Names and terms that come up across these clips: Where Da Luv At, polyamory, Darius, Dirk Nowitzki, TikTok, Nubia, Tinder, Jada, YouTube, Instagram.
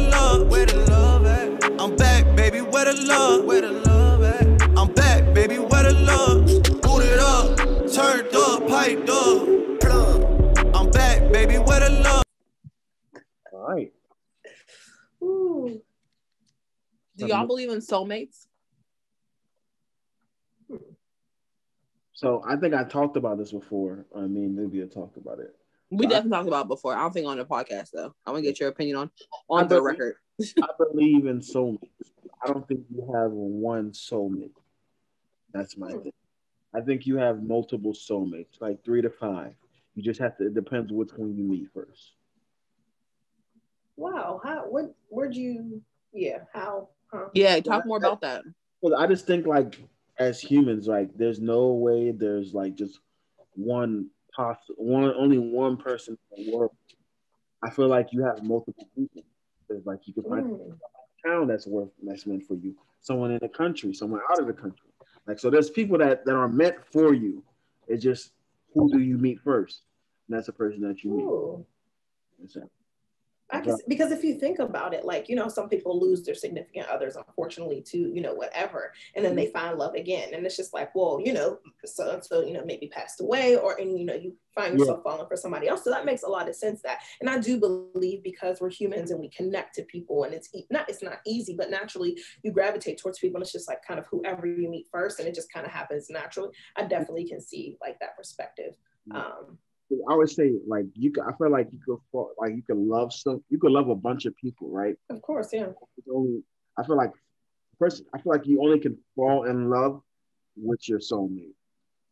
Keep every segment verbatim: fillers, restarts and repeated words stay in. the love, where the love at? I'm back, baby, where the love, where the love at? I'm back, baby, where the love? Booted up, turned up, piped up. I'm back, baby, where the love? All right. Ooh. Do y'all believe in soulmates? So I think I talked about this before. I mean, Nubia talked about it. We but definitely I, talked about it before. I don't think on the podcast, though. I want to get your opinion on, on believe, the record. I believe in soulmates. I don't think you have one soulmate. That's my thing. I think you have multiple soulmates, like three to five. You just have to, it depends which one you meet first. Wow. How, what, where'd you, yeah, how? Huh? Yeah, talk more about that. I just think, like, as humans, like, there's no way there's like just one possible, one only one person in the world. I feel like you have multiple people. There's like you can find mm. someone in a town that's worth that's meant for you, someone in the country, someone out of the country. Like so, there's people that, that are meant for you. It's just who do you meet first, and that's the person that you meet. Ooh. So, I guess, because if you think about it, like, you know, some people lose their significant others, unfortunately, to, you know, whatever, and then they find love again. And it's just like, well, you know, so and so, you know, maybe passed away or, and, you know, you find yourself yeah. falling for somebody else. So that makes a lot of sense that, and I do believe because we're humans and we connect to people and it's e- not, it's not easy, but naturally you gravitate towards people and it's just like kind of whoever you meet first and it just kind of happens naturally. I definitely can see like that perspective. Um, I would say, like, you could, I feel like you could, fall, like, you could love some, you could love a bunch of people, right? Of course, yeah. Only, I feel like, first, I feel like you only can fall in love with your soulmate.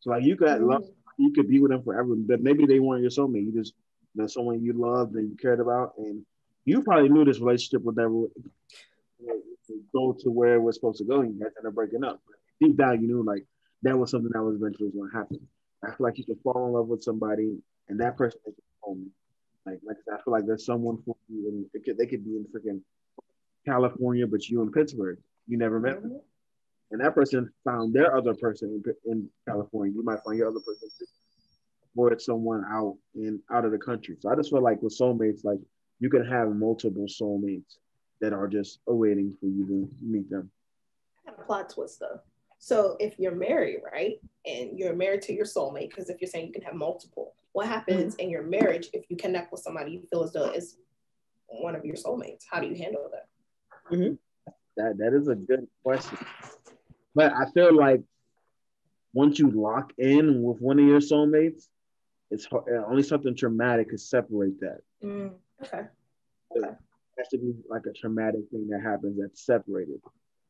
So, like, you could mm-hmm. love, you could be with them forever, but maybe they weren't your soulmate. You just, that's someone you loved and you cared about, and you probably knew this relationship would never go to where it was supposed to go, and you guys ended up breaking up. But deep down, you knew, like, that was something that was eventually going to happen. I feel like you can fall in love with somebody, and that person is your soulmate. Like, like I feel like there's someone for you, and it could, they could be in freaking California, but you in Pittsburgh. You never met them, and that person found their other person in, in California. You might find your other person, or it's someone out in out of the country. So I just feel like with soulmates, like you can have multiple soulmates that are just awaiting for you to meet them. I got a plot twist though. So if you're married, right, and you're married to your soulmate, because if you're saying you can have multiple, what happens in your marriage if you connect with somebody you feel as though is one of your soulmates? How do you handle that? Mm-hmm. That that is a good question. But I feel like once you lock in with one of your soulmates, it's hard, only something traumatic could separate that. Mm, okay. So okay. It has to be like a traumatic thing that happens that's separated,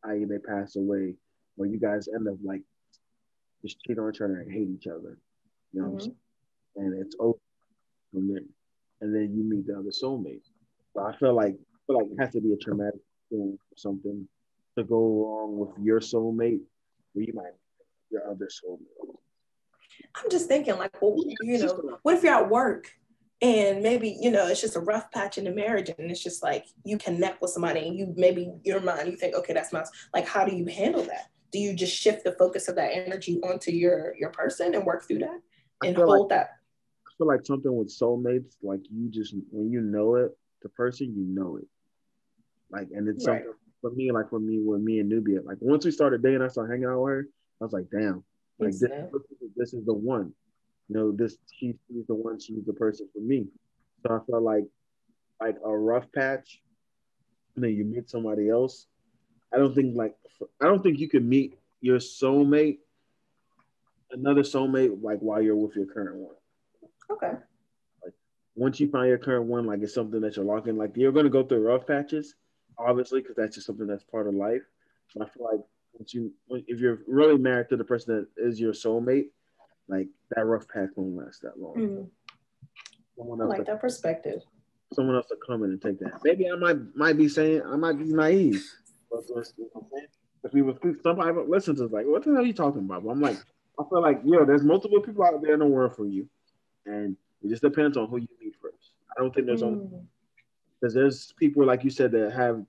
that is they pass away. Or you guys end up like just cheating on each other and hate each other, you know mm-hmm. what I'm saying? And it's over from there. And then you meet the other soulmate. But I feel like I feel like it has to be a traumatic thing or something to go along with your soulmate, where you might meet your other soulmate. I'm just thinking, like, well, you know, what if you're at work? And maybe, you know, it's just a rough patch in the marriage and it's just like you connect with somebody and you maybe your mind, you think, okay, that's my, like, how do you handle that? Do you just shift the focus of that energy onto your your person and work through that and hold like, that? I feel like something with soulmates, like you just, when you know it, the person, you know it. Like, and it's right. something for me, like for me, with me and Nubia, like once we started dating, I started hanging out with her, I was like, damn, like this, this is the one. You know, this she, she's the one, she's the person for me. So I felt like like a rough patch, and then you meet somebody else. I don't think like I don't think you can meet your soulmate, another soulmate, like while you're with your current one. Okay. Like once you find your current one, like it's something that you're locking. Like you're gonna go through rough patches, obviously, because that's just something that's part of life. But I feel like once you, if you're really married to the person that is your soulmate, like that rough patch won't last that long. Mm-hmm. I like that perspective. Someone else to come in and take that. Maybe I might might be saying I might be naive. If we were somebody listen to us, like, what the hell are you talking about? But I'm like, I feel like yo, there's multiple people out there in the world for you, and it just depends on who you meet first. I don't think there's mm. only because there's people like you said that have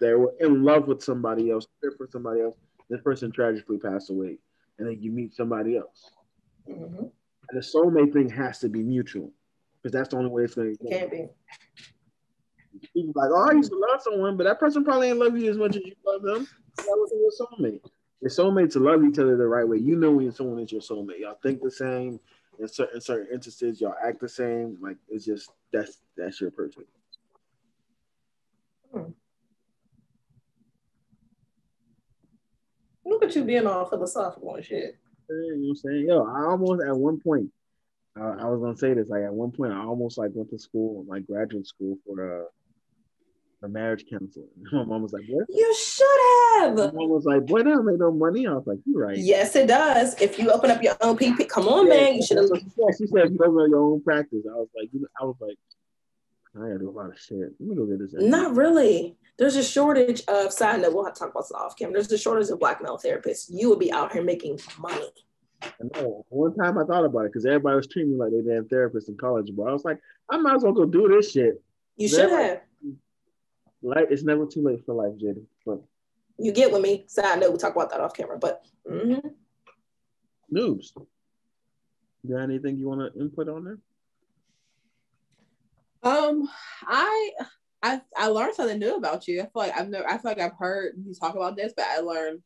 they're in love with somebody else, care for somebody else. This person tragically passed away, and then you meet somebody else. Mm-hmm. And the soulmate thing has to be mutual because that's the only way it's going to be. People like, oh, I used to love someone, but that person probably ain't love you as much as you love them. That was your soulmate. Your soulmates love each other the right way. You know when someone is your soulmate. Y'all think the same. In certain certain instances, y'all act the same. Like, it's just, that's that's your person. Hmm. Look at you being all philosophical and shit. You know what I'm saying? Yo, I almost, at one point, uh, I was going to say this, like, at one point, I almost, like, went to school, like, graduate school for uh, a marriage counselor. My mom was like, what? You should have! My mom was like, boy, that don't make no money. I was like, you're right. Yes, it does. If you open up your own P P, come on, yeah, man, you should have. She said, if you open up your own practice, I was like, I was like, I gotta do a lot of shit. Let me go get this. Not really. There's a shortage of, side note, we'll have to talk about this off camera. There's a shortage of black male therapists. You would be out here making money. I know. One time I thought about it because everybody was treating me like they damn therapists in college, but I was like, I might as well go do this shit. You should have. Like, it's never too late for life, Jada. But you get with me. Side note, we'll talk about that off camera. But mm-hmm. Noobs, you got anything you want to input on there? Um, I, I, I learned something new about you. I feel like I've never, I feel like I've heard you talk about this, but I learned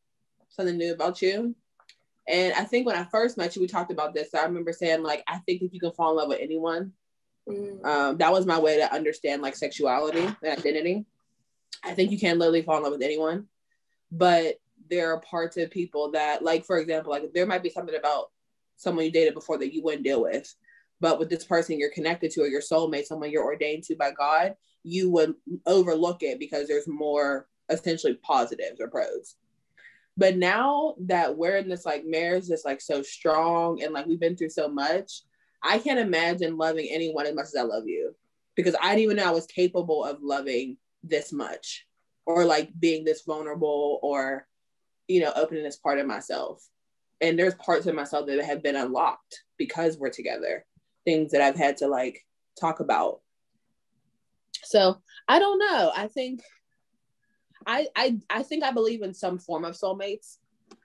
something new about you. And I think when I first met you, we talked about this. So I remember saying, like, I think if you can fall in love with anyone, mm. um, that was my way to understand, like, sexuality and identity. I think you can literally fall in love with anyone, but there are parts of people that, like, for example, like, there might be something about someone you dated before that you wouldn't deal with. But with this person you're connected to, or your soulmate, someone you're ordained to by God, you would overlook it because there's more essentially positives or pros. But now that we're in this, like, marriage that's, like, so strong and, like, we've been through so much, I can't imagine loving anyone as much as I love you, because I didn't even know I was capable of loving this much, or, like, being this vulnerable, or, you know, opening this part of myself. And there's parts of myself that have been unlocked because we're together. Things that I've had to, like, talk about. So I don't know. I think I I I think I believe in some form of soulmates.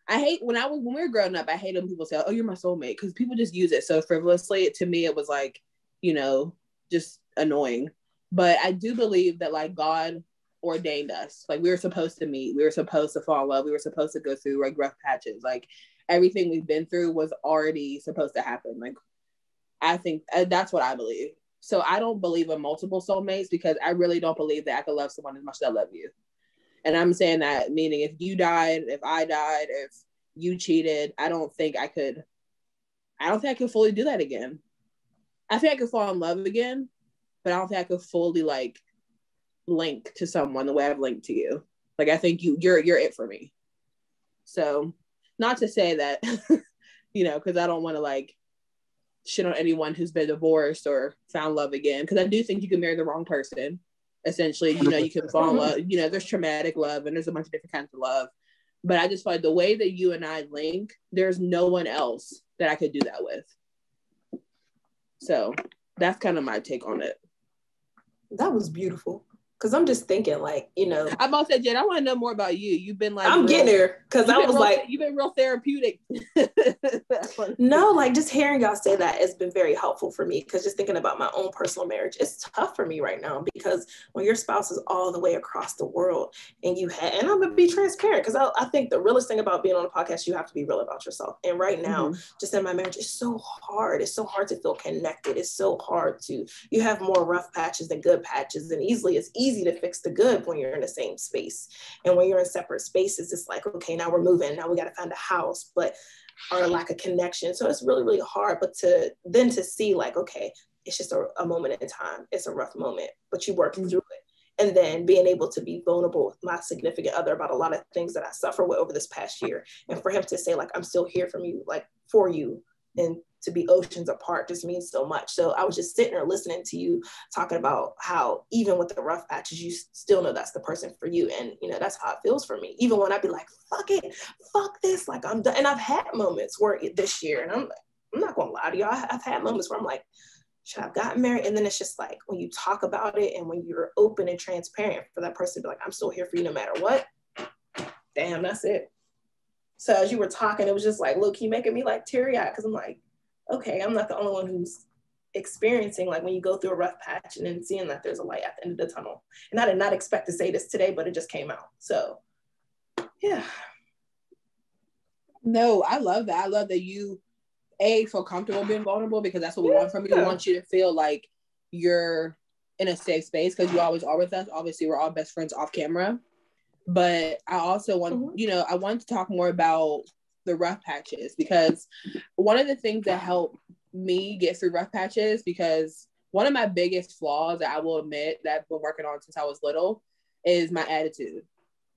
I hate when I was when we were growing up, I hated when people say, oh, you're my soulmate, because people just use it so frivolously. To me, it was like, you know, just annoying. But I do believe that, like, God ordained us. Like, we were supposed to meet, we were supposed to fall in love, we were supposed to go through, like, rough patches. Like, everything we've been through was already supposed to happen. Like, I think uh, that's what I believe. So I don't believe in multiple soulmates, because I really don't believe that I could love someone as much as I love you. And I'm saying that meaning if you died, if I died, if you cheated, I don't think I could, I don't think I could fully do that again. I think I could fall in love again, but I don't think I could fully, like, link to someone the way I've linked to you. Like, I think you, you're, you're it for me. So not to say that, you know, because I don't want to, like, shit on anyone who's been divorced or found love again, because I do think you can marry the wrong person. Essentially, you know, you can fall in love, you know, there's traumatic love and there's a bunch of different kinds of love, but I just find the way that you and I link, there's no one else that I could do that with. So that's kind of my take on it. That was beautiful, because I'm just thinking, like, you know, I'm about to say, Jen, I want to know more about you. You've been like, I'm real, getting there, because I was real, like, you've been real therapeutic. No, like, just hearing y'all say that has been very helpful for me, because just thinking about my own personal marriage, it's tough for me right now, because when your spouse is all the way across the world and you have, and I'm going to be transparent, because I, I think the realest thing about being on a podcast, you have to be real about yourself. And right now, mm-hmm. just in my marriage, it's so hard. It's so hard to feel connected. It's so hard to, you have more rough patches than good patches, and easily it's easy to fix the good when you're in the same space. And when you're in separate spaces, it's like, okay, now we're moving, now we got to find a house, but our lack of connection. So it's really, really hard. But to then to see, like, okay, it's just a, a moment in time, it's a rough moment, but you work through it. And then being able to be vulnerable with my significant other about a lot of things that I suffer with over this past year, and for him to say, like, I'm still here from you, like, for you, and to be oceans apart just means so much. So I was just sitting there listening to you talking about how even with the rough patches, you still know that's the person for you. And, you know, that's how it feels for me. Even when I'd be like, fuck it, fuck this, like, I'm done. And I've had moments where this year, and I'm like, I'm not gonna lie to y'all, I've had moments where I'm like, should I have gotten married? And then it's just like, when you talk about it and when you're open and transparent for that person to be like, I'm still here for you no matter what, damn, that's it. So as you were talking, it was just like, look, you making me, like, teary-eyed, because I'm like, okay, I'm not the only one who's experiencing, like when you go through a rough patch and then seeing that there's a light at the end of the tunnel. And I did not expect to say this today, but it just came out. So yeah. No, I love that. I love that you, A, feel comfortable being vulnerable, because that's what we yeah. want from you. We want you to feel like you're in a safe space, because you always are with us. Obviously, we're all best friends off camera. But I also want, mm-hmm. you know, I wanted to talk more about the rough patches, because one of the things that helped me get through rough patches, because one of my biggest flaws that I will admit that I've been working on since I was little is my attitude.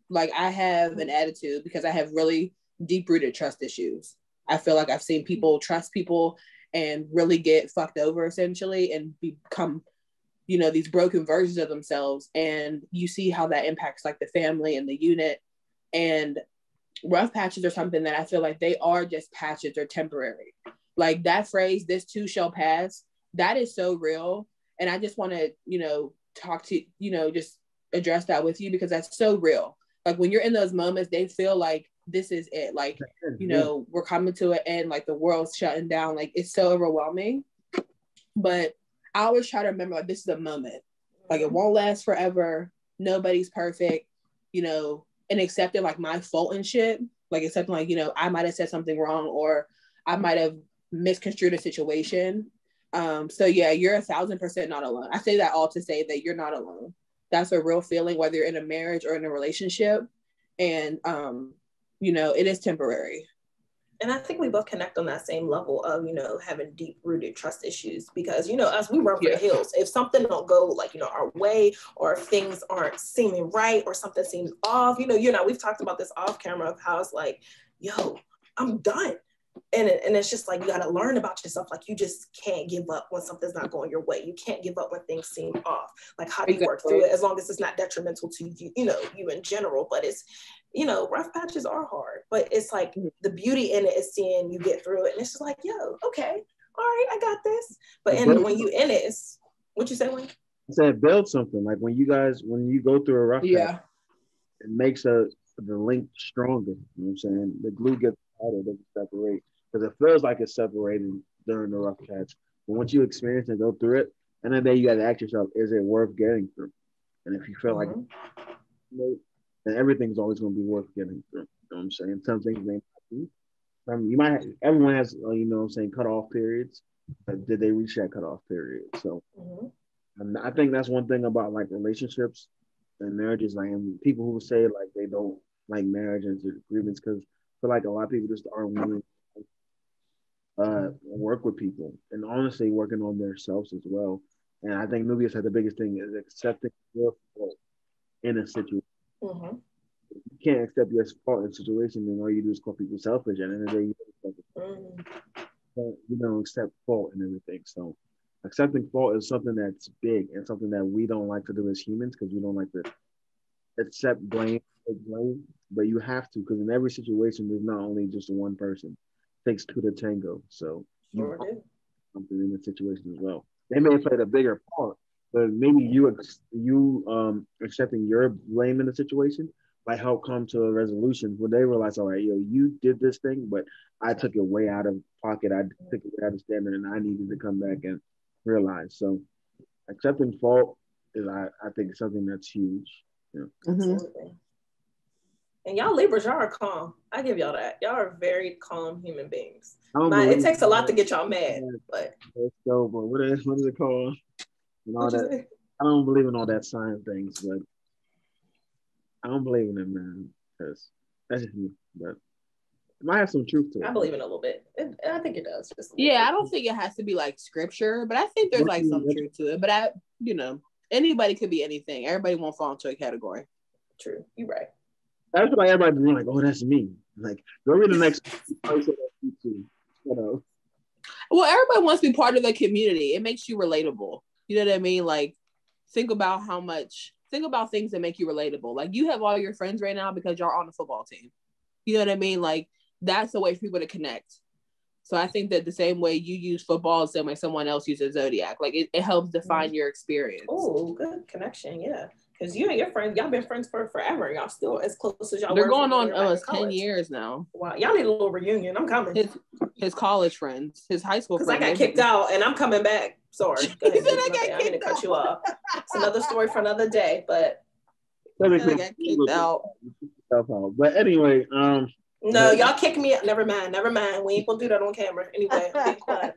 Like, I have an attitude because I have really deep-rooted trust issues. I feel like I've seen people trust people and really get fucked over, essentially, and become, you know, these broken versions of themselves. And you see how that impacts like the family and the unit. And rough patches are something that I feel like they are just patches, they're temporary. Like that phrase, this too shall pass, that is so real. And I just want to, you know, talk to, you know, just address that with you, because that's so real. Like when you're in those moments, they feel like this is it. Like, you know, we're coming to an end, like the world's shutting down. Like it's so overwhelming. But I always try to remember, like, this is a moment. Like it won't last forever. Nobody's perfect, you know, and accepting like my fault and shit. Like accepting like, you know, I might've said something wrong, or I might've misconstrued a situation. Um, so yeah, you're a thousand percent not alone. I say that all to say that you're not alone. That's a real feeling, whether you're in a marriage or in a relationship. And, um, you know, it is temporary. And I think we both connect on that same level of, you know, having deep-rooted trust issues, because, you know, us, we run for yeah. the hills. If something don't go, like, you know, our way, or if things aren't seeming right, or something seems off, you know, you know, we've talked about this off camera of how it's like, yo, I'm done. And, it, and it's just like, you got to learn about yourself. Like, you just can't give up when something's not going your way. You can't give up when things seem off. Like, how do you exactly. work through it, as long as it's not detrimental to you, you know, you in general. But it's, you know, rough patches are hard, but it's like the beauty in it is seeing you get through it. And it's just like, yo, okay, all right, I got this. But and when you in it, it's, what you say, Wayne? I said build something. Like when you guys, when you go through a rough yeah. patch, it makes a, the link stronger. You know what I'm saying? The glue gets tighter, they can separate. Because it feels like it's separating during the rough patch. But once you experience and go through it, and then you got to ask yourself, is it worth getting through? And if you feel mm-hmm. like, you know, and everything's always going to be worth getting through. You know what I'm saying? Some things may not be. I mean, you might have, everyone has, you know what I'm saying, cutoff periods. But did they reach that cutoff period? So mm-hmm. and I think that's one thing about like relationships and marriages. Like, and people who say like they don't like marriage and agreements, because I feel like a lot of people just aren't willing to uh, work with people, and honestly working on themselves as well. And I think Nubius had the biggest thing is accepting your fault in a situation. Mm-hmm. If you can't accept your fault in a situation, then all you do is call people selfish, and then they mm-hmm. you don't accept fault and everything. So accepting fault is something that's big, and something that we don't like to do as humans, because we don't like to accept blame, blame, but you have to, because in every situation there's not only just one person. It takes two to tango. So sure you something in the situation as well. They may have played a bigger part. But maybe you ex- you um, accepting your blame in the situation might help come to a resolution where they realize, all right, yo, you did this thing, but I took it way out of pocket. I took it way out of standard, and I needed to come back and realize. So accepting fault is, I, I think, something that's huge. Yeah. Absolutely. And y'all Libras, y'all are calm. I give y'all that. Y'all are very calm human beings. Now, it takes a lot to get y'all mad, but let's go. But what is what is it called? And all that, I don't believe in all that sign things, but I don't believe in it, man. Because that's just me. But it might have some truth to it. I believe in it a little bit. It, I think it does. Just yeah, bit. I don't think it has to be like scripture, but I think there's like some truth to it. But I, you know, anybody could be anything. Everybody won't fall into a category. True, you're right. That's why everybody's being like, "Oh, that's me." Like, go read the next. You know. Well, everybody wants to be part of the community. It makes you relatable. You know what I mean? Like, think about how much, think about things that make you relatable. Like, you have all your friends right now because you're on the football team. You know what I mean? Like, that's a way for people to connect. So I think that the same way you use football, the same way someone else uses Zodiac. Like it, it helps define your experience. Oh, good connection. Yeah. Because you and your friends, y'all been friends for forever. Y'all still as close as y'all were. They're going on uh, ten years now. Wow. Y'all need a little reunion. I'm coming. His, his college friends, his high school friends. Because I got kicked out and I'm coming back. Sorry. Go ahead, I, got I mean to cut you off. It's another story for another day, but I got kicked out. But anyway, um, no, y'all kick me out. Never mind. Never mind. We ain't gonna do that on camera. Anyway, be quiet.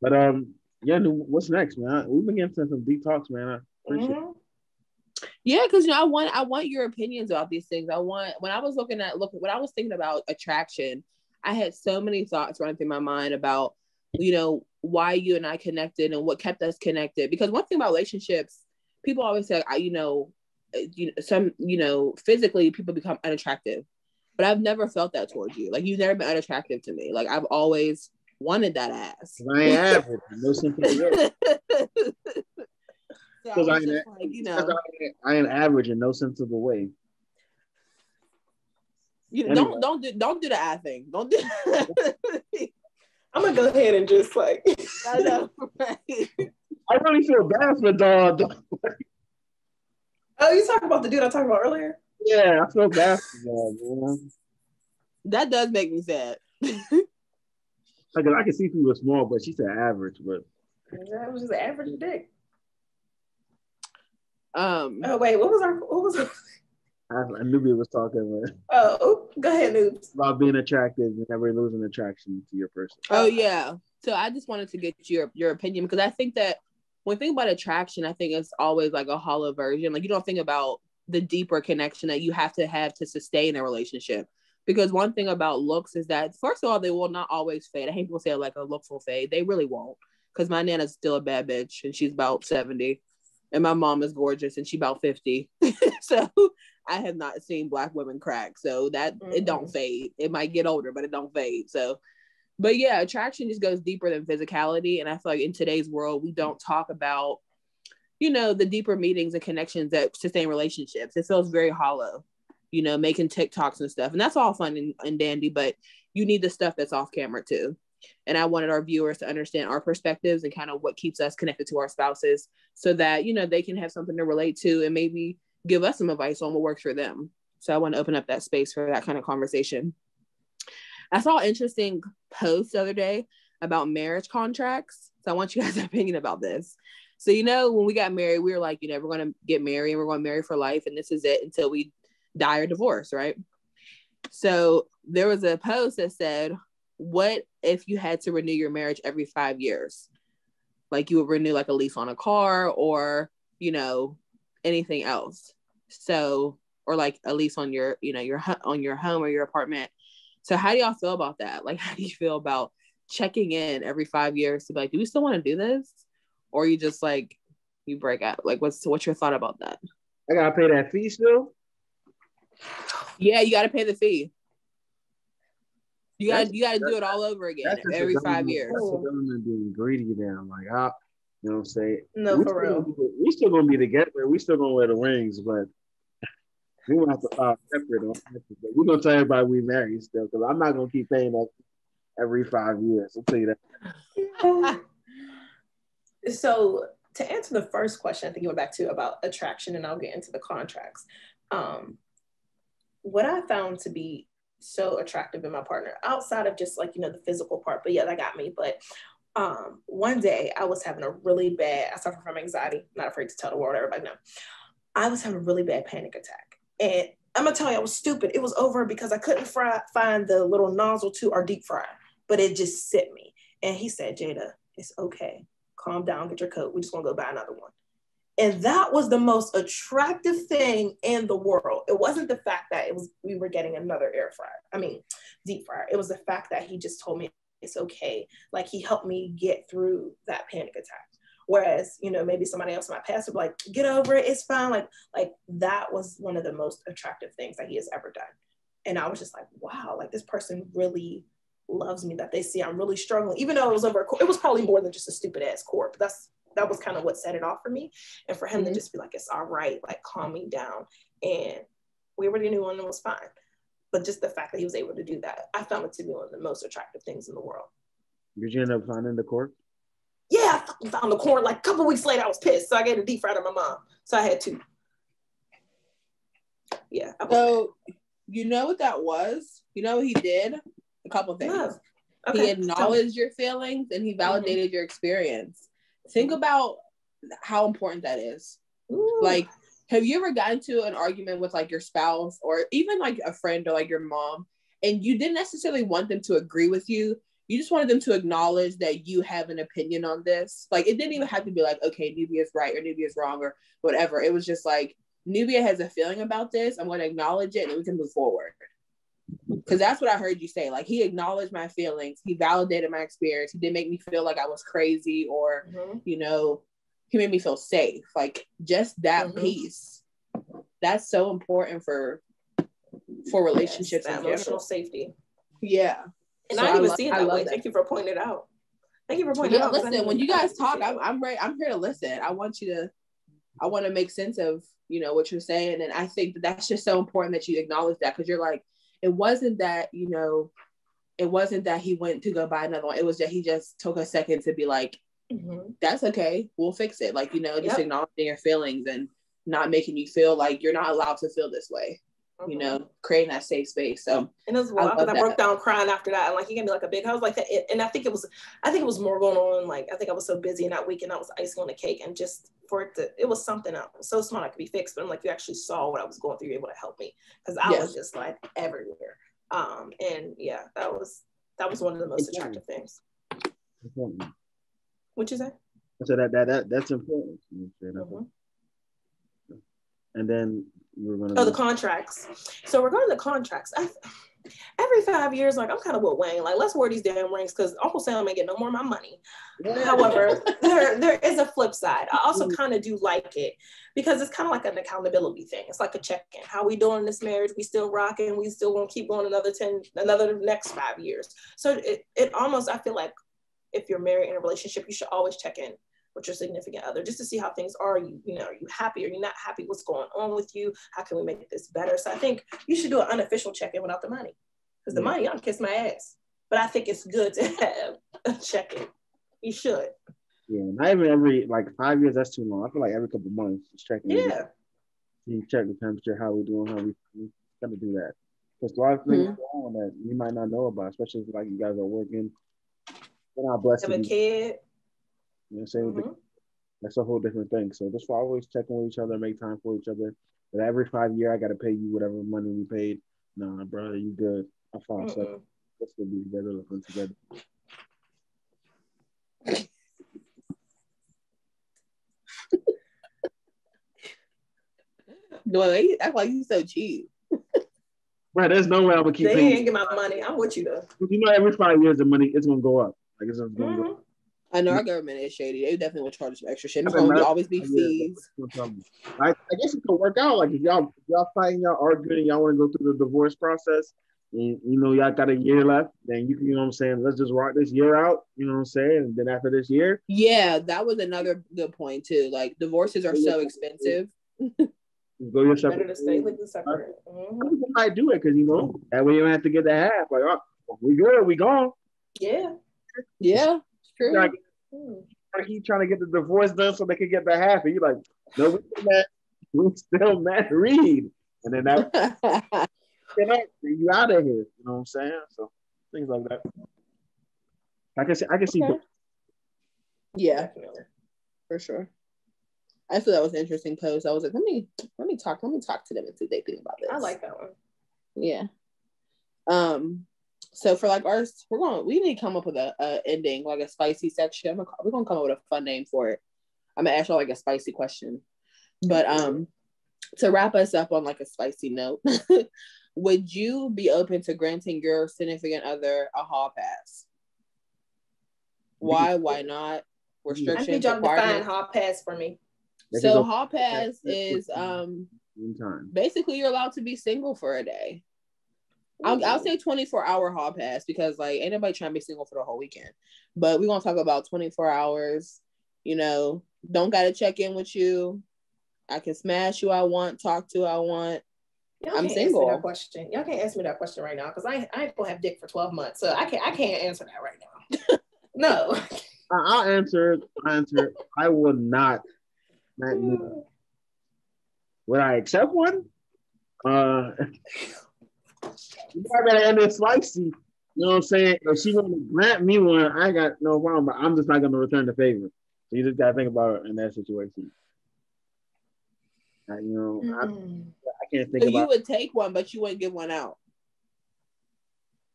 But um, yeah. What's next, man? We've been getting some deep talks, man. I appreciate mm-hmm. it. Yeah, because you know, I want I want your opinions about these things. I want when I was looking at look when I was thinking about attraction, I had so many thoughts running through my mind about you know why you and I connected and what kept us connected. Because one thing about relationships, people always say, I you know. You know, some you know physically people become unattractive, but I've never felt that towards you. Like you've never been unattractive to me. Like I've always wanted that ass. I ain't average. No simple. Because I ain't, like, you know, I ain't average in no sensible way. You know, anyway. don't don't do, don't do the eye thing. Don't do. I'm gonna go ahead and just like. I know. Right? I really feel bad for dog. Oh, you talking about the dude I talked about earlier? Yeah, I feel bad for that, man. That does make me sad. Like, I can see if he was small, but she said average, but that was just an average dick. Um. Oh wait, what was our? What was? Our... I, I knew we was talking about. Oh, go ahead, Noobs. About being attractive and never losing attraction to your person. Oh yeah. So I just wanted to get your your opinion because I think that. When you think about attraction, I think it's always like a hollow version. Like you don't think about the deeper connection that you have to have to sustain a relationship. Because one thing about looks is that, first of all, they will not always fade. I hate people say like a look will fade. They really won't. Because my nana's still a bad bitch and she's about seventy. And my mom is gorgeous and she's about fifty. So I have not seen Black women crack. So that mm-hmm. it don't fade. It might get older, but it don't fade. So But yeah, attraction just goes deeper than physicality. And I feel like in today's world, we don't talk about, you know, the deeper meetings and connections that sustain relationships. It feels very hollow, you know, making TikToks and stuff. And that's all fun and, and dandy, but you need the stuff that's off camera too. And I wanted our viewers to understand our perspectives and kind of what keeps us connected to our spouses so that, you know, they can have something to relate to and maybe give us some advice on what works for them. So I want to open up that space for that kind of conversation. I saw an interesting post the other day about marriage contracts. So I want you guys' opinion about this. So, you know, when we got married, we were like, you know, we're going to get married and we're going to marry for life. And this is it until we die or divorce, right? So there was a post that said, what if you had to renew your marriage every five years? Like you would renew like a lease on a car or, you know, anything else. So, or like a lease on your, you know, your on your home or your apartment. So how do y'all feel about that? Like, how do you feel about checking in every five years to be like, do we still want to do this? Or you just like, you break out? Like, what's what's your thought about that? I got to pay that fee still? Yeah, you got to pay the fee. You got you got to do it all over again every five years. That's the government being greedy now. Like, I, you know what I'm saying? No, we for real. Gonna, we still going to be together. We still going to wear the rings, but we won't have to file separate on taxes, but we're gonna tell everybody we married still because I'm not gonna keep paying that every five years. I'll tell you that. So to answer the first question, I think you went back to about attraction, and I'll get into the contracts. Um, what I found to be so attractive in my partner, outside of just like you know the physical part, but yeah, that got me. But um, one day I was having a really bad. I suffer from anxiety. Not afraid to tell the world. Everybody know. I was having a really bad panic attack. And I'm gonna tell you, I was stupid. It was over because I couldn't fry, find the little nozzle to our deep fryer, but it just sent me. And he said, Jada, it's okay. Calm down, get your coat. We're just gonna go buy another one. And that was the most attractive thing in the world. It wasn't the fact that it was we were getting another air fryer. I mean, deep fryer. It was the fact that he just told me it's okay. Like he helped me get through that panic attack. Whereas, you know, maybe somebody else in my past would be like, get over it, it's fine. Like, like that was one of the most attractive things that he has ever done. And I was just like, wow, like this person really loves me, that they see I'm really struggling. Even though it was over, it was probably more than just a stupid ass court, but that's, that was kind of what set it off for me. And for him mm-hmm. to just be like, it's all right, like calm me down. And we already knew one was fine. but just the fact that he was able to do that, I found it to be one of the most attractive things in the world. Did you end up finding the cork? Yeah, I fucking found the corn. Like a couple weeks later, I was pissed. So I got a deep fry to my mom. So I had two. Yeah. I was so mad. You know what that was? You know what he did? A couple things. Oh, okay. He acknowledged your feelings and he validated mm-hmm. your experience. Think about how important that is. Ooh. Like, have you ever gotten to an argument with like your spouse or even like a friend or like your mom, and you didn't necessarily want them to agree with you? You just wanted them to acknowledge that you have an opinion on this. Like, it didn't even have to be like, okay, Nubia is right or Nubia is wrong or whatever. It was just like, Nubia has a feeling about this. I'm going to acknowledge it and we can move forward. Because that's what I heard you say. Like, he acknowledged my feelings. He validated my experience. He didn't make me feel like I was crazy or, mm-hmm. you know, he made me feel safe. Like, just that mm-hmm. piece. That's so important for, for relationships. Yes, and emotional safety. Yeah. And so I didn't even see it that way. That. Thank you for pointing it out. Thank you for pointing yeah, it out. Listen, when you guys talk, I'm, I'm ready. I'm here to listen. I want you to, I want to make sense of, you know, what you're saying. And I think that that's just so important that you acknowledge that, because you're like, it wasn't that, you know, it wasn't that he went to go buy another one. It was that he just took a second to be like, mm-hmm. that's okay. We'll fix it. Like, you know, just yep. acknowledging your feelings and not making you feel like you're not allowed to feel this way. You know, creating that safe space. So, and it was wild because I, I broke down crying after that. And like, he gave me like a big hug like that. And I think it was, I think it was more going on. Like, I think I was so busy in that week and I was icing on the cake, and just for it to, it was something else. So small that could be fixed. But I'm like, you actually saw what I was going through. You're able to help me, because I yes. was just like everywhere. Um, and yeah, that was that was one of the most attractive things. Important. What you say? So that that, that that's important. Mm-hmm. And then we're going to oh, the contracts. So regarding the contracts, I, every five years, like, I'm kind of with Wayne. Like, let's wear these damn rings because Uncle Sam ain't get no more of my money. Yeah. However, there there is a flip side. I also kind of do like it because it's kind of like an accountability thing. It's like a check-in. How we doing in this marriage? We still rocking? We still gonna keep going another ten, another next five years? So it it almost, I feel like if you're married in a relationship, you should always check in with your significant other, just to see how things are. You, you know, are you happy? Are you not happy? What's going on with you? How can we make this better? So I think you should do an unofficial check-in without the money, because the money, y'all kiss my ass. But I think it's good to have a check-in. You should. Yeah, not even every like five years. That's too long. I feel like every couple of months, just checking. Yeah. You check the temperature, how we doing, how we. We gotta do that, because a lot of things mm-hmm. go on that you might not know about, especially if, like, you guys are working. We're not blessed. Have a kid. You know what I'm saying? Mm-hmm. That's a whole different thing. So that's why I always check on each other, make time for each other. But every five year, I got to pay you whatever money we paid. Nah, brother, you good. I found something. Let's go be together, looking together. No, they act like you so cheap. Bro, there's no way I would keep they paying. They ain't get my money. I'm with you, though. You know, every five years, the money, it's going to go up. Like, it's going to mm-hmm. go up. I know our government is shady. They definitely will charge some extra shit. It's going to always be fees. I, I guess it could work out. Like, if y'all if y'all fighting, y'all arguing, y'all want to go through the divorce process, and you know y'all got a year left, then you can, you know what I'm saying, let's just rock this year out. You know what I'm saying? And then after this year. Yeah, that was another good point too. Like, divorces are so expensive. Go your separate. Better to stay with the separate. Mm-hmm. I do it because, you know, that way you don't have to get the half. Like, oh, we good, we gone. Yeah. Yeah. True. Like, he trying to get the divorce done so they could get the half, and you're like, no, we still married, and then that you out of here. You know what I'm saying? So things like that. I can see. I can see. Okay. Yeah, for sure. I thought that was an interesting post. I was like, let me let me talk. Let me talk to them and see what they think about this. I like that one. Yeah. Um. So for like ours, we're going. We need to come up with a, a ending, like a spicy section. I'm gonna, we're gonna come up with a fun name for it. I'm gonna ask y'all like a spicy question, but um, to wrap us up on like a spicy note, would you be open to granting your significant other a hall pass? Why? Why not? Restrictions. I need y'all to define hall pass for me. So hall pass is um, basically you're allowed to be single for a day. I'll, I'll say twenty-four hour hall pass, because like ain't nobody trying to be single for the whole weekend, but we're going to talk about twenty-four hours. You know, don't got to check in with you. I can smash who I want, talk to who I want, Y'all I'm single. That question. Y'all can't ask me that question right now because I, I ain't gonna have dick for twelve months. So I can't I can't answer that right now. No. I'll answer. I'll answer. I will not. not Would I accept one? Uh, you gotta end it spicy. You know what I'm saying? If she gonna grant me one, I got no problem. But I'm just not gonna return the favor. So you just gotta think about it in that situation. I, you know, mm. I, I can't think so about. You would take one, but you wouldn't give one out.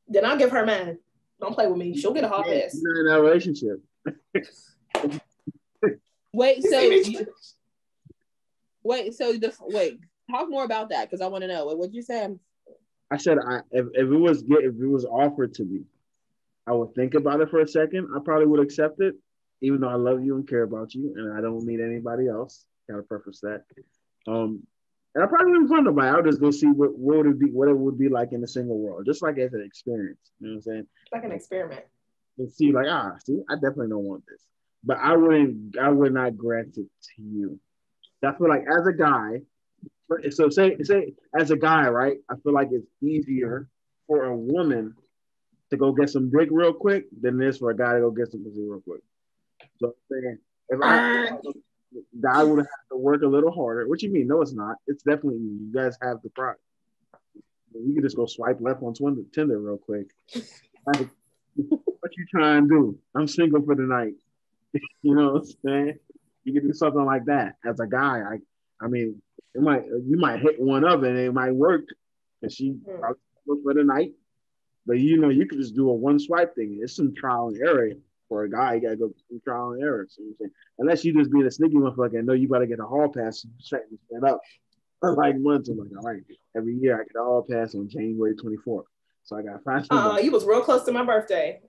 Then I'll give her mine. Don't play with me. She'll get a hard yeah, ass. You're in that relationship. Wait. So. You, Wait, so the wait, talk more about that because I want to know. What would you say? I said I if, if it was if it was offered to me, I would think about it for a second. I probably would accept it, even though I love you and care about you, and I don't need anybody else. Gotta preface that. Um, and I probably wouldn't find nobody. I would just go see what, what would it be, what it would be like in the single world, just like as an experience. You know what I'm saying? Like an experiment. And see, like ah, see, I definitely don't want this, but I wouldn't. I would not grant it to you. I feel like as a guy, so say say as a guy, right? I feel like it's easier for a woman to go get some dick real quick than it is for a guy to go get some pussy real quick. So saying if I, I would have to work a little harder. What you mean? No, it's not. It's definitely you guys have the product. You can just go swipe left on Tinder real quick. Like, what you trying to do? I'm single for the night. You know what I'm saying? You can do something like that as a guy. I, I mean, it might you might hit one up and it might work, and she probably look for the night. But you know, you could just do a one swipe thing. It's some trial and error for a guy. You gotta go through trial and error. So you unless you just be the sneaky motherfucker and know you gotta get a hall pass and straighten this shit up. Like months, I'm like, all right, every year I get a hall pass on January twenty-fourth. So I got five. Uh, you was real close to my birthday.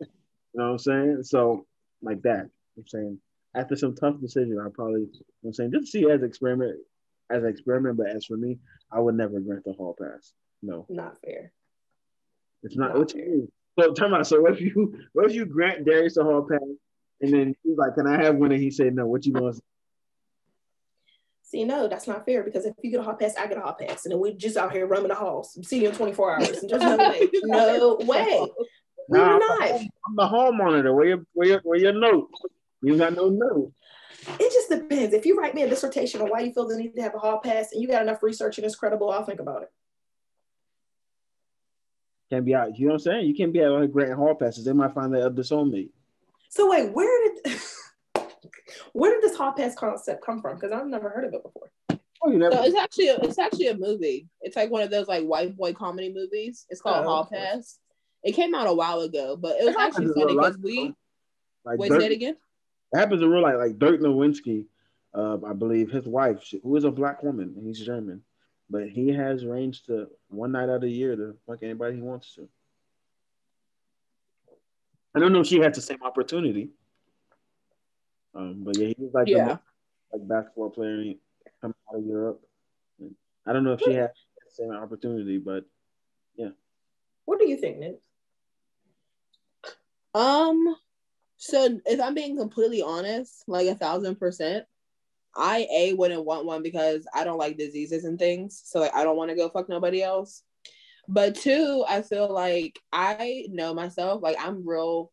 You know what I'm saying? So like that, I'm saying. After some tough decision, I probably, you know I'm saying, just see it as experiment, as an experiment. But as for me, I would never grant the hall pass. No, not fair. It's not. not what fair. You so tell me. So what if you, what if you grant Darius a hall pass, and then he's like, "Can I have one?" And he said, "No." What you gonna say? See, no, that's not fair because if you get a hall pass, I get a hall pass, and then we just out here roaming the halls. See you in twenty-four hours. And just no way. No way. We nah, not. I'm the hall monitor. Where your, where your, where your note? You got no no. It just depends. If you write me a dissertation on why you feel the need to have a hall pass and you got enough research and it's credible, I'll think about it. Can't be out. You know what I'm saying? You can't be out on granting hall passes. They might find that other soulmate. So wait, where did where did this hall pass concept come from? Because I've never heard of it before. Oh, you never. So it's actually a, it's actually a movie. It's like one of those like white boy comedy movies. It's called oh, Hall okay. Pass. It came out a while ago, but it was actually funny because we. Like wait, say it again. It happens in real life, like Dirk Nowitzki, uh, I believe his wife, she, who is a black woman, and he's German, but he has range to one night out of the year to fuck anybody he wants to. I don't know if she had the same opportunity, um, but yeah, he was like yeah. the most, like basketball player coming out of Europe. And I don't know if she had the same opportunity, but yeah. What do you think, Nick? Um. So if I'm being completely honest, like a thousand percent, I A wouldn't want one because I don't like diseases and things. So like I don't want to go fuck nobody else. But two, I feel like I know myself. Like I'm real,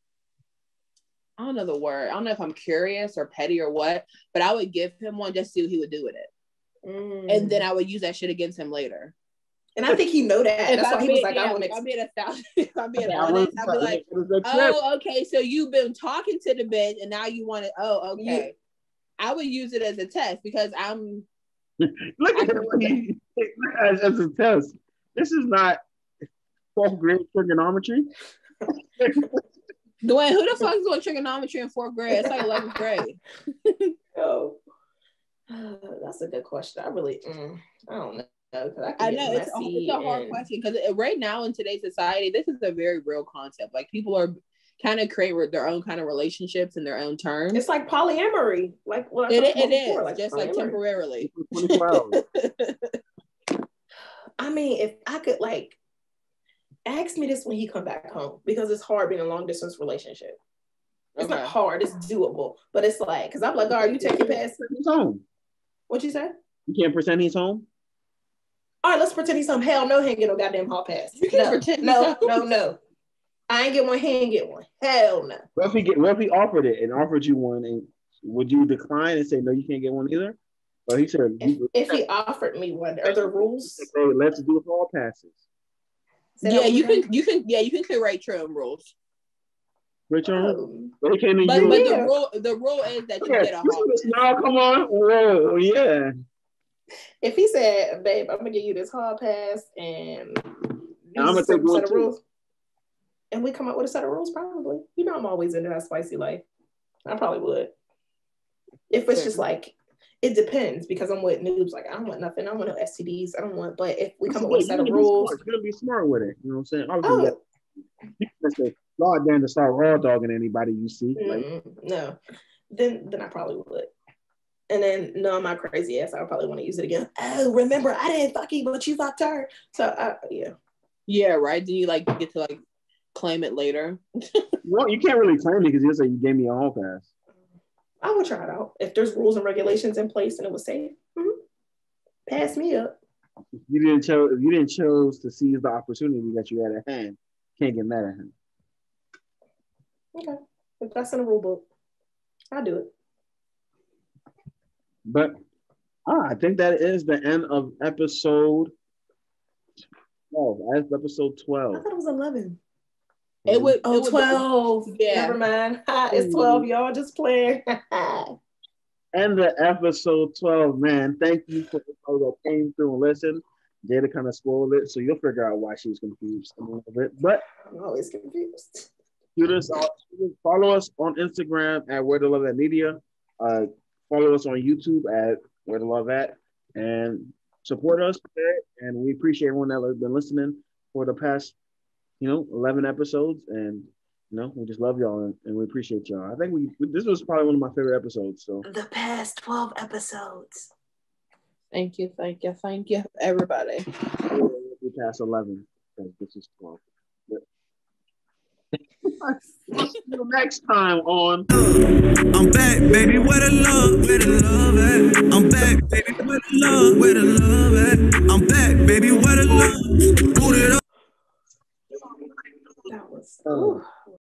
I don't know the word. I don't know if I'm curious or petty or what, but I would give him one just to see what he would do with it. Mm. And then I would use that shit against him later. And I think he know that. If That's why he was like, yeah, I want to. I'm being a thousand. I'm being honest. I'd be like, oh, okay. So you've been talking to the bitch, and now you want to. Oh, okay. Yeah. I would use it as a test because I'm. Look at it as, as a test. This is not fourth grade trigonometry. Dwayne, who the fuck is doing trigonometry in fourth grade? It's like eleventh grade. Oh, that's a good question. I really, mm, I don't know. No, I, I know it's, it's a hard and... question because right now in today's society, this is a very real concept. Like people are kind of creating their own kind of relationships in their own terms. It's like polyamory, like what it, it before, is, like just polyamory. Like temporarily. I mean, if I could, like, ask me this when you come back home because it's hard being a long distance relationship. It's okay. Not hard; it's doable, but it's like because I'm like, all right, you take your pass. He's home. What you say? You can't pretend he's home. all right, let's pretend he's something. Hell no, he ain't get no goddamn hall pass. You can't no, pretend. No, no, no, no. I ain't get one, he ain't get one. Hell no. Well, if he, get, well, if he offered it and offered you one, and would you decline and say, no, you can't get one either? Well, he said, if, if he offered me one, are there rules? Hey, let's do hall passes. Yeah, you can, you can, yeah, you can create your own rules. Which um, but, but the rule, the rule is that you yeah, get a hall pass. Now, come on, whoa, yeah. If he said, babe, I'm gonna give you this hall pass and I'm gonna take one set of rules, and we come up with a set of rules, probably. You know, I'm always into that spicy life. I probably would. If it's just like, it depends, because I'm with noobs. Like, I don't want nothing. I don't want no S T Ds. I don't want, but if we come up with a set of rules, you're gonna be smart with it. You know what I'm saying? Obviously, oh. You can say, Lord damn, to start raw dogging anybody you see. Like, mm-hmm. No, then then I probably would. And then, no, my crazy ass, I would probably want to use it again. Oh, remember, I didn't fuck you, but you fucked her. So, uh, yeah. Yeah, right? Do you, like, get to, like, claim it later? Well, you can't really claim it because you'll say you gave me a hall pass. I would try it out. If there's rules and regulations in place and it was safe, mm-hmm, pass me up. If you didn't cho- if you didn't chose to seize the opportunity that you had at hand, can't get mad at him. Okay. If that's in the rule book, I'll do it. But ah, I think that is the end of episode twelve. That's episode twelve. I thought it was eleven. It would oh, it would twelve. Be, yeah. Never mind. Ha, it's twelve, y'all. Just playing. And the episode twelve, man. Thank you for everybody that came through and listened. Jada kind of spoiled it, so you'll figure out why she was confused a little bit. But I'm always confused. Do this. Follow us on Instagram at Where Da Luv At Media. Uh, Follow us on YouTube at Where Da Luv At, and support us. And we appreciate everyone that has been listening for the past, you know, eleven episodes. And, you know, we just love y'all and, and we appreciate y'all. I think we, we this was probably one of my favorite episodes. So the past twelve episodes. Thank you, thank you, thank you, everybody. We passed eleven. This is twelve. Next time on I'm back, baby, where the love, where the love at? I'm back, baby, where the love, where the love at? I'm back, baby, where the love. Boot it up. That was oh.